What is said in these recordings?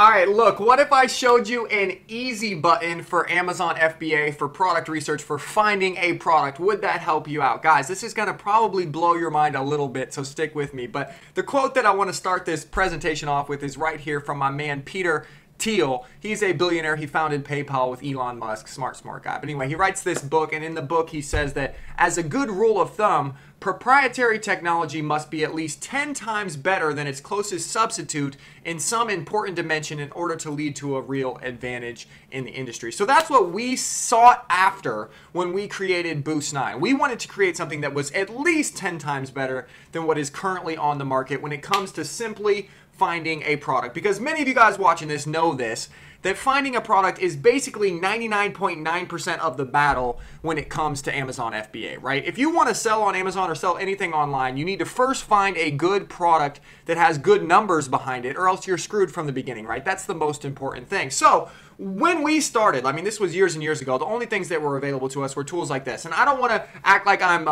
All right, look, what if I showed you an easy button for Amazon FBA for product research, for finding a product? Would that help you out? Guys, this is gonna probably blow your mind a little bit, so stick with me. But the quote that I wanna start this presentation off with is right here from my man, Peter Thiel. He's a billionaire. He founded PayPal with Elon Musk. Smart, smart guy. But anyway, he writes this book, and in the book he says that as a good rule of thumb, proprietary technology must be at least 10 times better than its closest substitute in some important dimension in order to lead to a real advantage in the industry. So that's what we sought after when we created BoostNine. We wanted to create something that was at least 10 times better than what is currently on the market when it comes to simply finding a product, because many of you guys watching this know this, that finding a product is basically 99.9% of the battle when it comes to Amazon FBA, right? If you want to sell on Amazon or sell anything online, you need to first find a good product that has good numbers behind it, or else you're screwed from the beginning, right? That's the most important thing. So when we started, I mean, this was years and years ago, the only things that were available to us were tools like this. And I don't want to act like I'm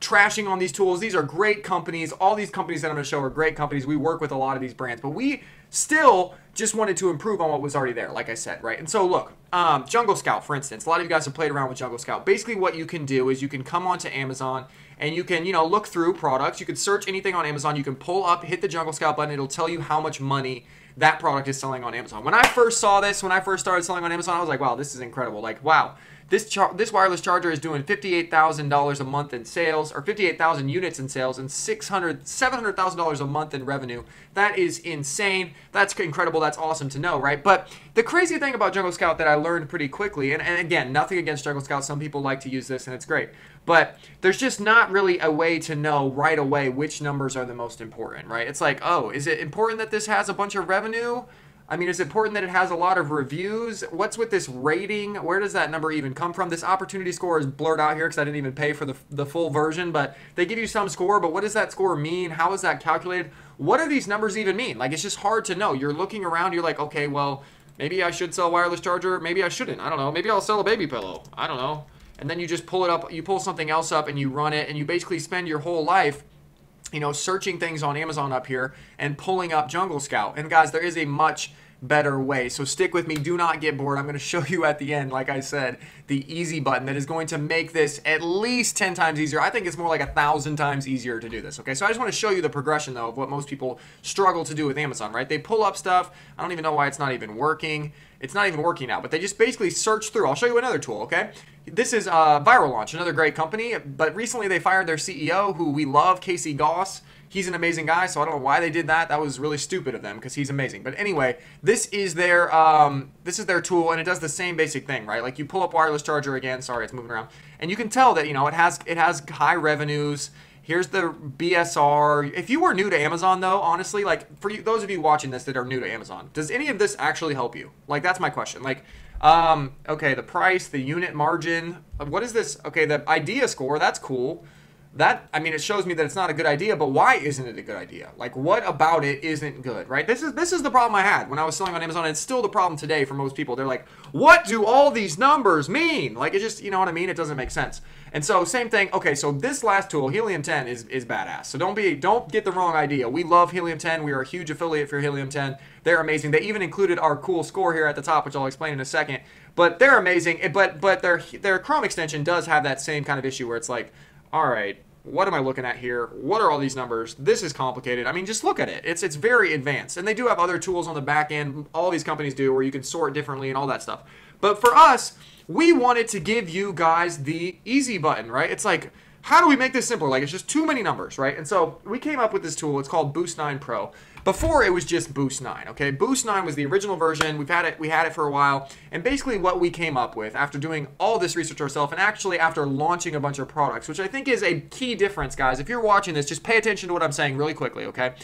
trashing on these tools. These are great companies. All these companies that I'm going to show are great companies. We work with a lot of these brands, but we still just wanted to improve on what was already there, like I said, right? And so look, Jungle Scout, for instance, a lot of you guys have played around with Jungle Scout. Basically what you can do is you can come onto Amazon and you can, you know, look through products. You can search anything on Amazon. You can pull up, hit the Jungle Scout button. It'll tell you how much money that product is selling on Amazon. When I first saw this, when I first started selling on Amazon, I was like, wow, this is incredible. Like, wow, this wireless charger is doing $58,000 a month in sales, or 58,000 units in sales, and $700,000 a month in revenue. That is insane. That's incredible. That's awesome to know, right? But the crazy thing about Jungle Scout that I learned pretty quickly, and again, nothing against Jungle Scout. Some people like to use this and it's great, but there's just not really a way to know right away which numbers are the most important, right? It's like, oh, is it important that this has a bunch of revenue? I mean, it's important that it has a lot of reviews. What's with this rating? Where does that number even come from? This opportunity score is blurred out here because I didn't even pay for the full version, but they give you some score, but what does that score mean? How is that calculated? What do these numbers even mean? Like, it's just hard to know. You're looking around, you're like, okay, well, maybe I should sell a wireless charger. Maybe I shouldn't. I don't know. Maybe I'll sell a baby pillow. I don't know. And then you just pull it up. You pull something else up and you run it, and you basically spend your whole life, you know, searching things on Amazon up here and pulling up Jungle Scout. And guys, there is a much better way. So stick with me. Do not get bored. I'm going to show you at the end, like I said, the easy button that is going to make this at least 10 times easier. I think it's more like 1,000 times easier to do this. Okay, so I just want to show you the progression though of what most people struggle to do with Amazon, right? They pull up stuff. I don't even know why it's not even working. It's not even working now, but they just basically search through. I'll show you another tool, okay? This is Viral Launch, another great company, but recently they fired their CEO, who we love, Casey Goss. He's an amazing guy, so I don't know why they did that. That was really stupid of them because he's amazing. But anyway, this is their tool, and it does the same basic thing, right? Like, you pull up wireless charger again. Sorry, it's moving around. And you can tell that, you know, it has high revenues. Here's the BSR. If you were new to Amazon though, honestly, like, for you, those of you watching this that are new to Amazon, does any of this actually help you? Like, that's my question. Like, okay, the price, the unit margin, what is this? Okay, the idea score, that's cool. That, I mean, it shows me that it's not a good idea, but why isn't it a good idea? Like, what about it isn't good, right? This is the problem I had when I was selling on Amazon, and it's still the problem today for most people. They're like, what do all these numbers mean? Like, it just, you know what I mean? It doesn't make sense. And so, same thing. Okay, so this last tool, Helium 10, is badass. So don't get the wrong idea. We love Helium 10. We are a huge affiliate for Helium 10. They're amazing. They even included our cool score here at the top, which I'll explain in a second. But they're amazing. But their Chrome extension does have that same kind of issue where it's like, all right, what am I looking at here? What are all these numbers? This is complicated. I mean, just look at it. It's very advanced. And they do have other tools on the back end. All these companies do, where you can sort differently and all that stuff. But for us, we wanted to give you guys the easy button, right? It's like, how do we make this simpler? Like, it's just too many numbers, right? And so we came up with this tool. It's called BoostNine Pro. Before, it was just BoostNine, okay? BoostNine was the original version. We had it for a while. And basically what we came up with after doing all this research ourselves, and actually after launching a bunch of products, which I think is a key difference, guys. If you're watching this, just pay attention to what I'm saying really quickly, okay?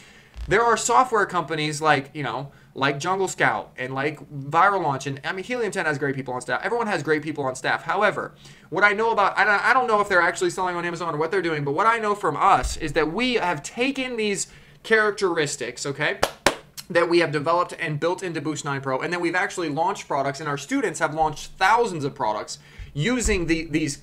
There are software companies like, you know, like Jungle Scout and like Viral Launch, and I mean, Helium 10 has great people on staff. Everyone has great people on staff. However, what I know about, I don't know if they're actually selling on Amazon or what they're doing, but what I know from us is that we have taken these characteristics, okay, that we have developed and built into BoostNine Pro, and then we've actually launched products, and our students have launched thousands of products using these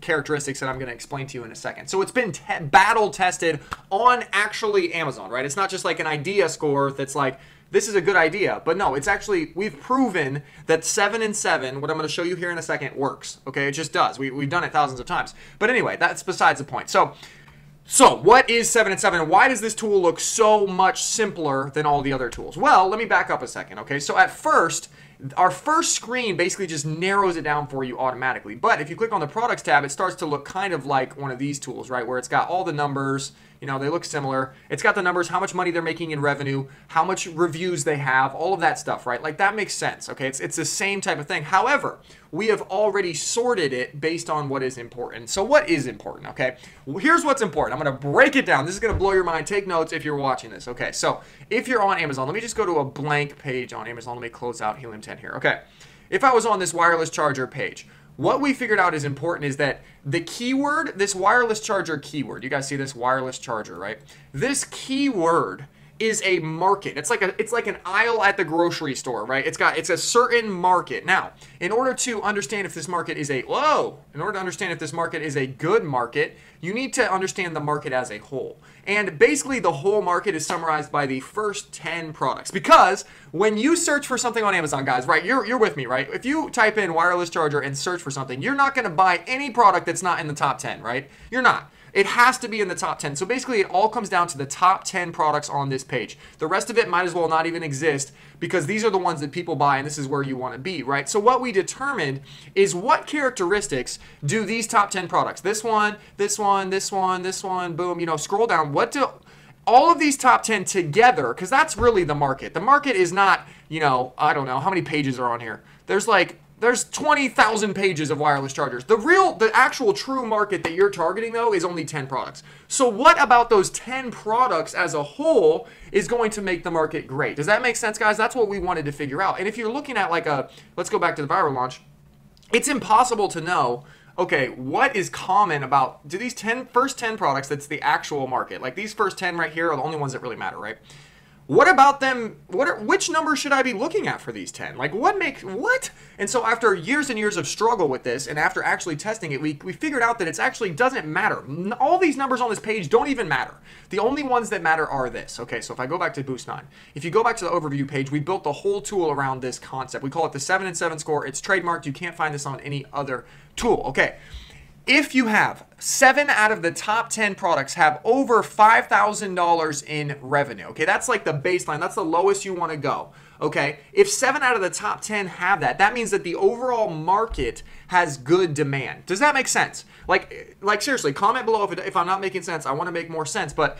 characteristics that I'm going to explain to you in a second. So it's been battle tested on actually Amazon, right? It's not just like an idea score that's like, this is a good idea. But no, it's actually, we've proven that 7 and 7, what I'm going to show you here in a second, works. Okay, it just does. We've done it thousands of times. But anyway, that's besides the point. So what is 7 and 7? And why does this tool look so much simpler than all the other tools? Well, let me back up a second, okay? So at first, our first screen basically just narrows it down for you automatically. But if you click on the products tab, it starts to look kind of like one of these tools, right? Where it's got all the numbers, you know, they look similar. It's got the numbers, how much money they're making in revenue, how much reviews they have, all of that stuff, right? Like that makes sense, okay? It's the same type of thing. However, we have already sorted it based on what is important. So what is important, okay? Well, here's what's important. I'm going to break it down. This is going to blow your mind. Take notes if you're watching this, okay? So if you're on Amazon, let me just go to a blank page on Amazon. Let me close out Helium 10 here, okay? If I was on this wireless charger page, what we figured out is important is that the keyword, this wireless charger keyword, you guys see this wireless charger, right? This keyword is a market. It's like an aisle at the grocery store, right? It's a certain market. Now, in order to understand if this market is a good market, you need to understand the market as a whole. And basically the whole market is summarized by the first 10 products. Because when you search for something on Amazon, guys, right, you're with me, right? If you type in wireless charger and search for something, you're not gonna buy any product that's not in the top 10, right? You're not. It has to be in the top 10. So basically it all comes down to the top 10 products on this page. The rest of it might as well not even exist because these are the ones that people buy and this is where you want to be, right? So what we determined is what characteristics do these top 10 products, this one, boom, you know, scroll down, what do all of these top 10 together, because that's really the market. The market is not, you know, I don't know, how many pages are on here? There's 20,000 pages of wireless chargers. The actual true market that you're targeting though is only 10 products. So what about those 10 products as a whole is going to make the market great? Does that make sense, guys? That's what we wanted to figure out. And if you're looking at let's go back to the viral launch. It's impossible to know, okay, what is common about, do these first 10 products, that's the actual market. Like these first 10 right here are the only ones that really matter, right? What about them? Which number should I be looking at for these 10? Like what? And so after years and years of struggle with this and after actually testing it, we figured out that it actually doesn't matter. All these numbers on this page don't even matter. The only ones that matter are this. Okay, so if I go back to BoostNine, if you go back to the overview page, we built the whole tool around this concept. We call it the 7 and 7 score. It's trademarked. You can't find this on any other tool. Okay. If you have 7 out of the top 10 products have over $5,000 in revenue, okay, that's like the baseline. That's the lowest you want to go, okay? If 7 out of the top 10 have that, that means that the overall market has good demand. Does that make sense? Like seriously, comment below if I'm not making sense. I want to make more sense, but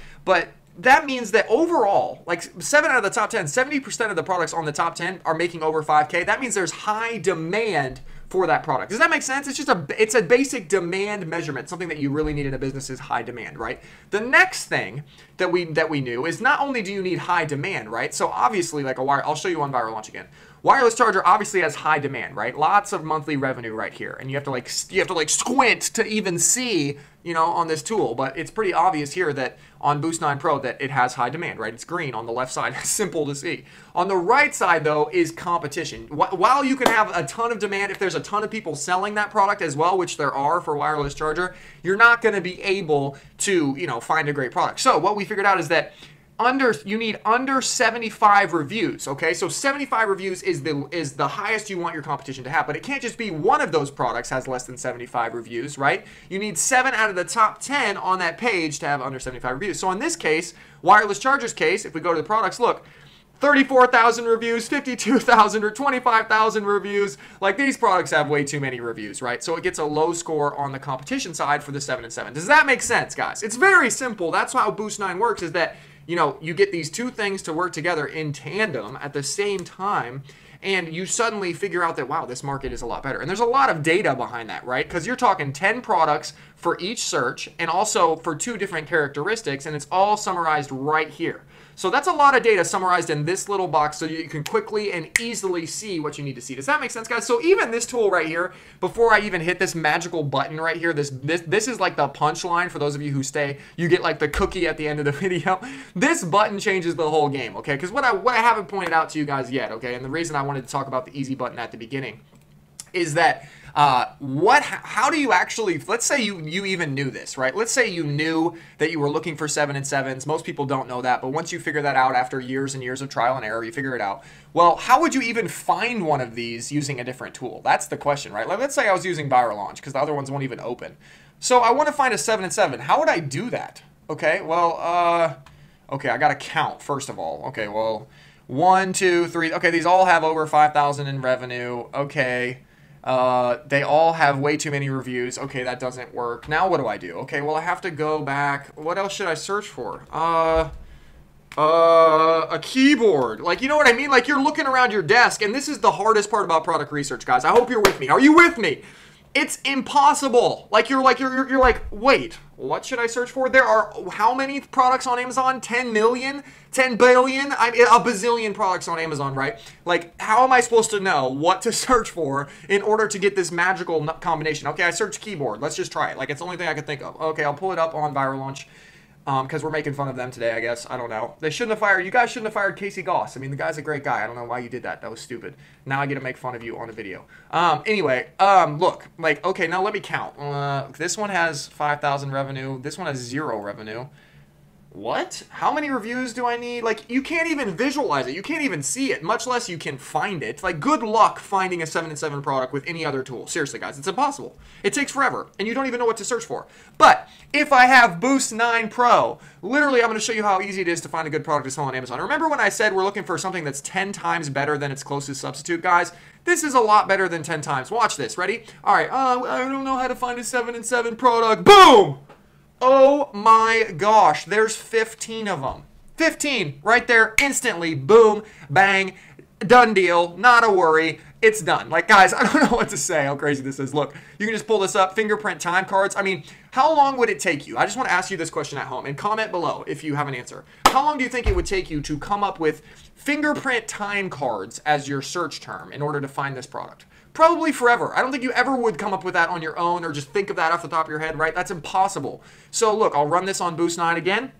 that means that overall, like 7 out of the top 10, 70% of the products on the top 10 are making over 5K. That means there's high demand for that product. Does that make sense? It's just it's a basic demand measurement, something that you really need in a business is high demand, right? The next thing that we knew is not only do you need high demand, right? So obviously I'll show you on Viral Launch again. Wireless charger obviously has high demand, right? Lots of monthly revenue right here. And you have to squint to even see, you know, on this tool, but it's pretty obvious here that on BoostNine Pro that it has high demand, right? It's green on the left side, it's simple to see. On the right side though is competition. While you can have a ton of demand, if there's a ton of people selling that product as well, which there are for wireless charger, you're not going to be able to, you know, find a great product. So what we figured out is that you need under 75 reviews, okay? So 75 reviews is the highest you want your competition to have, but it can't just be one of those products has less than 75 reviews, right? You need 7 out of the top 10 on that page to have under 75 reviews. So in this case, wireless charger's case, if we go to the products, look, 34,000 reviews, 52,000 or 25,000 reviews. Like these products have way too many reviews, right? So it gets a low score on the competition side for the 7 and 7. Does that make sense, guys? It's very simple. That's how BoostNine works, is that, you know, you get these two things to work together in tandem at the same time, and you suddenly figure out that, wow, this market is a lot better. And there's a lot of data behind that, right? Because you're talking 10 products for each search and also for 2 different characteristics, and it's all summarized right here. So that's a lot of data summarized in this little box so you can quickly and easily see what you need to see. Does that make sense, guys? So even this tool right here, before I even hit this magical button right here, this is like the punchline for those of you who stay. You get like the cookie at the end of the video. This button changes the whole game, okay? Because what I haven't pointed out to you guys yet, okay, and the reason I wanted to talk about the easy button at the beginning is that How do you actually, let's say you even knew this, right? Let's say you knew that you were looking for 7 and 7s. Most people don't know that, but once you figure that out after years and years of trial and error, you figure it out. Well, how would you even find one of these using a different tool? That's the question, right? Like, let's say I was using Viral Launch because the other ones won't even open. So I want to find a 7 and 7. How would I do that? Okay, well, okay, I got to count first of all. Okay, well, 1, 2, 3. Okay, these all have over 5,000 in revenue. Okay, they all have way too many reviews. Okay, that doesn't work. Now what do I do? Okay, well, I have to go back. What else should I search for? A keyboard. Like, you know what I mean? Like, you're looking around your desk, and this is the hardest part about product research, guys. I hope you're with me. Are you with me? It's impossible. Like, you're like, wait, what should I search for? There are how many products on Amazon? 10 million, 10 billion, a bazillion products on Amazon, right? Like, how am I supposed to know what to search for in order to get this magical combination? Okay, I searched keyboard. Let's just try it. Like, it's the only thing I can think of. Okay, I'll pull it up on Viral Launch because we're making fun of them today, I guess. I don't know. They shouldn't have fired. You guys shouldn't have fired Casey Goss. I mean, the guy's a great guy. I don't know why you did that. That was stupid. Now I get to make fun of you on a video. Anyway, look, like, okay, now let me count. This one has 5,000 revenue. This one has 0 revenue. What? How many reviews do I need? Like, you can't even visualize it. You can't even see it, much less you can find it. Like, good luck finding a 7 and 7 product with any other tool. Seriously, guys, it's impossible. It takes forever, and you don't even know what to search for. But if I have BoostNine Pro, literally, I'm going to show you how easy it is to find a good product to sell on Amazon. Remember when I said we're looking for something that's 10 times better than its closest substitute, guys? This is a lot better than 10 times. Watch this. Ready? All right. I don't know how to find a 7 and 7 product. Boom! Oh my gosh, there's 15 of them. 15 right there, instantly, boom, bang, done deal, not a worry, it's done. Like, guys, I don't know what to say, how crazy this is. Look, you can just pull this up, fingerprint time cards. I mean, how long would it take you? I just want to ask you this question at home and comment below if you have an answer. How long do you think it would take you to come up with fingerprint time cards as your search term in order to find this product? Probably forever. I don't think you ever would come up with that on your own or just think of that off the top of your head, right? That's impossible. So look, I'll run this on BoostNine again.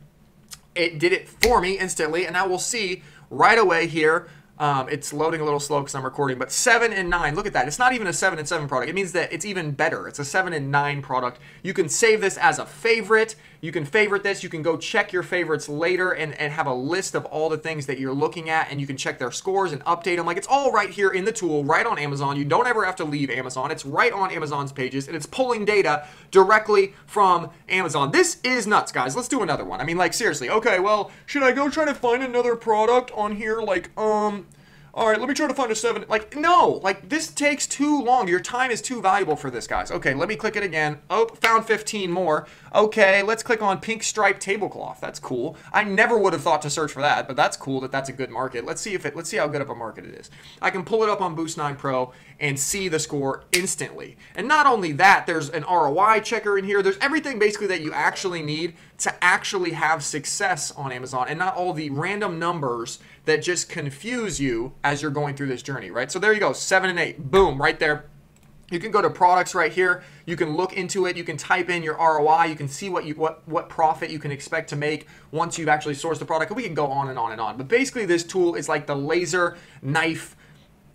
It did it for me instantly, and now we'll see right away here. It's loading a little slow because I'm recording, but 7 and 9, look at that. It's not even a 7 and 7 product. It means that it's even better. It's a 7 and 9 product. You can save this as a favorite. You can favorite this. You can go check your favorites later and have a list of all the things that you're looking at, and you can check their scores and update them. Like, it's all right here in the tool, right on Amazon. You don't ever have to leave Amazon. It's right on Amazon's pages, and it's pulling data directly from Amazon. This is nuts, guys. Let's do another one. I mean, like, seriously. Okay, well, should I go try to find another product on here? Like, all right, let me try to find a 7. Like, no, like, this takes too long. Your time is too valuable for this, guys. Okay, let me click it again. Oh, found 15 more. Okay, let's click on pink striped tablecloth. That's cool. I never would have thought to search for that, but that's cool that that's a good market. Let's see if it, let's see how good of a market it is. I can pull it up on BoostNine Pro and see the score instantly. And not only that, there's an ROI checker in here. There's everything basically that you actually need to actually have success on Amazon, and not all the random numbers that just confuse you as you're going through this journey, right? So there you go, 7 and 8, boom, right there. You can go to products right here. You can look into it. You can type in your ROI. You can see what profit you can expect to make once you've actually sourced the product. And we can go on and on and on. But basically, this tool is like the laser knife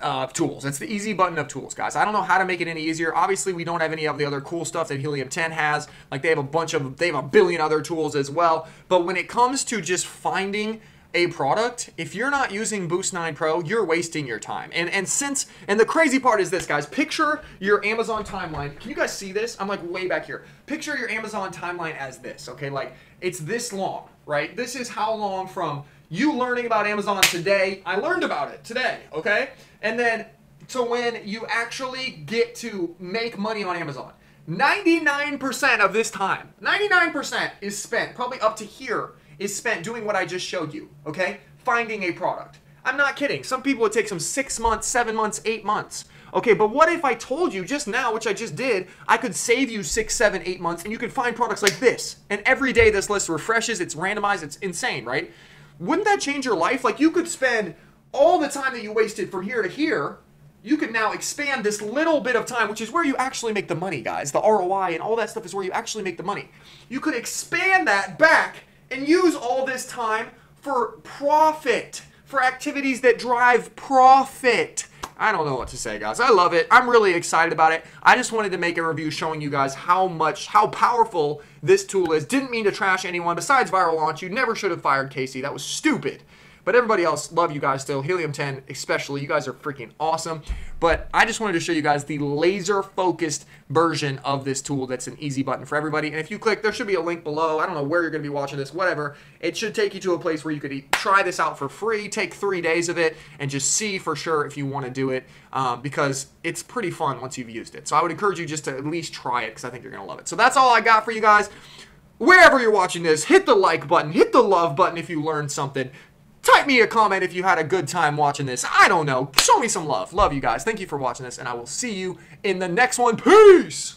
of tools. It's the easy button of tools, guys. I don't know how to make it any easier. Obviously, we don't have any of the other cool stuff that Helium 10 has. Like, they have a billion other tools as well. But when it comes to just finding a product, if you're not using BoostNine Pro, you're wasting your time. And the crazy part is this, guys. Picture your Amazon timeline. Can you guys see this? I'm like way back here. Picture your Amazon timeline as this, okay? Like, it's this long, right? This is how long from you learning about Amazon today. I learned about it today, okay? And then to when you actually get to make money on Amazon. 99% of this time, 99% is spent, probably up to here, is spent doing what I just showed you, okay? Finding a product. I'm not kidding. Some people, it takes them 6 months, 7 months, 8 months. Okay, but what if I told you just now, which I just did, I could save you 6, 7, 8 months, and you could find products like this. And every day this list refreshes, it's randomized, it's insane, right? Wouldn't that change your life? Like, you could spend all the time that you wasted from here to here. You could now expand this little bit of time, which is where you actually make the money, guys. The ROI and all that stuff is where you actually make the money. You could expand that back and use all this time for profit, for activities that drive profit. I don't know what to say, guys. I love it. I'm really excited about it. I just wanted to make a review showing you guys how powerful this tool is. Didn't mean to trash anyone besides Viral Launch. You never should have fired Casey. That was stupid. But everybody else, love you guys still. Helium 10 especially. You guys are freaking awesome. But I just wanted to show you guys the laser-focused version of this tool that's an easy button for everybody. And if you click, there should be a link below. I don't know where you're going to be watching this, whatever. It should take you to a place where you could try this out for free, take 3 days of it, and just see for sure if you want to do it because it's pretty fun once you've used it. So I would encourage you just to at least try it because I think you're going to love it. So that's all I got for you guys. Wherever you're watching this, hit the like button. Hit the love button if you learned something. Type me a comment if you had a good time watching this. I don't know. Show me some love. Love you guys. Thank you for watching this, and I will see you in the next one. Peace!